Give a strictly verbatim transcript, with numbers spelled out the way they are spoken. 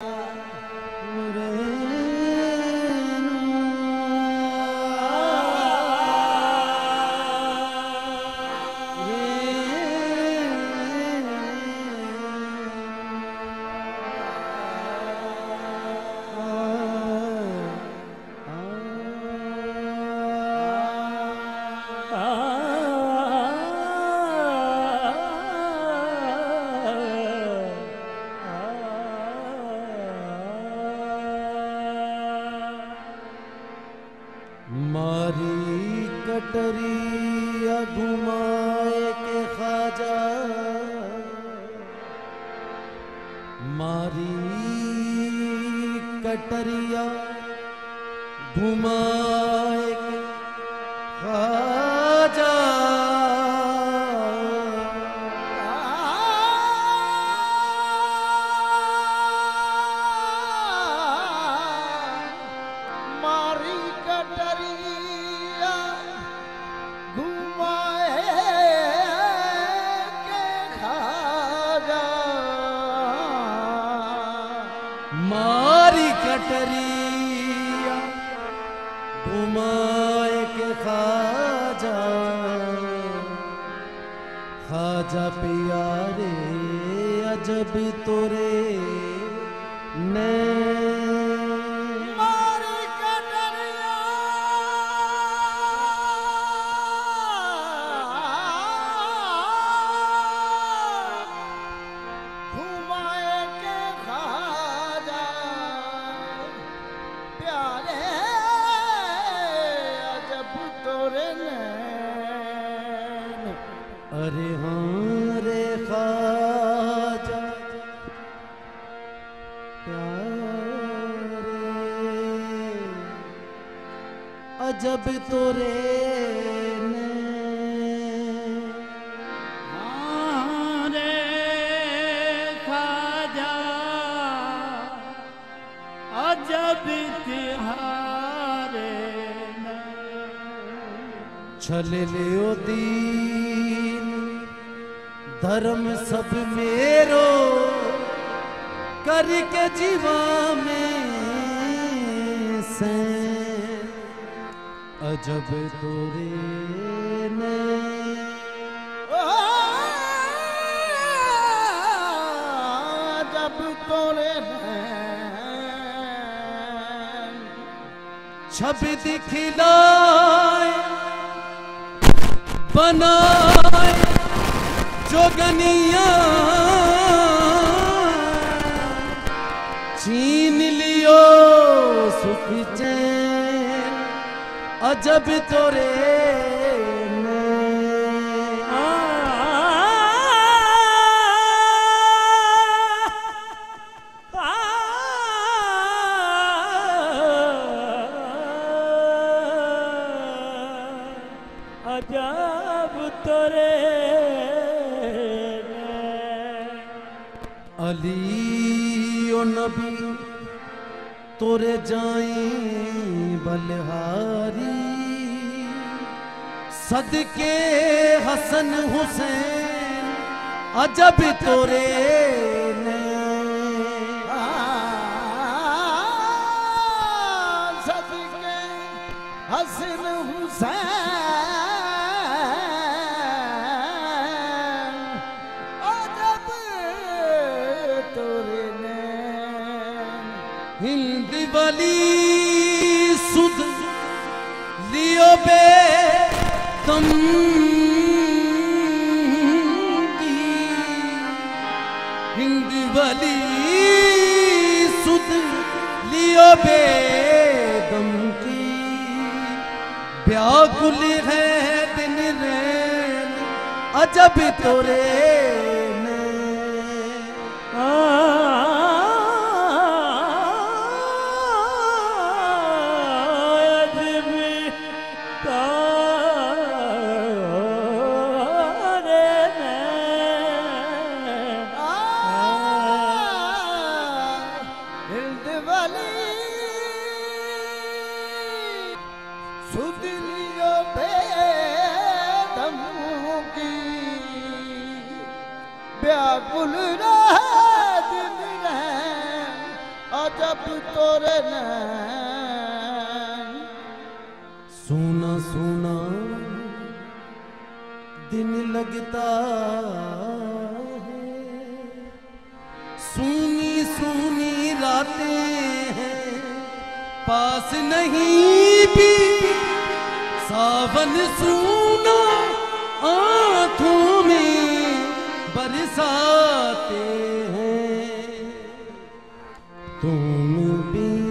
मारी कटरिया घुमाए के ख्वाजा, मारी कटरिया घुमाए के ख्वाजा। मारी कटरिया मारी कटरिया घुमाए के ख्वाजा, ख्वाजा पिया रे अजब तोरे नैन। मारी कटरिया घुमाए के ख्वाजा, प्यारे अजब तोरे नैन। अरे हाँ रे ख्वाजा प्यारे अजब तोरे नैन। हाँ रे ख्वाजा अजब तिहारे नैन। छल लियो दीन धर्म सब मेरो, करके जीवा में से अजब तोरे नैन। अजब तोरे नैन। छब दिखलाए बनाए जोगनिया, छीन लियो सुख चैन अजब तोरे नैन। अजब तोरे नैन। अली ओ नबी तोरे जाई बलहारी, सदके हसन हुसैन अजब तोरे नैन। सदके हसन हुसैन हिंद वाली सुध लियो बे तुम की, हिंद वाली सुध लियो बे तुम की। व्याकुल है दिन रैन अजब तोरे नैन। सुधलियो बेदम की व्याकुल रह दिन रह अजब तोरे नैन, सोना सोना दिन लगता है, सुनी सुनी रातें हैं, पास नहीं भी सावन सुना आँखों में बरसाते हैं। तुम भी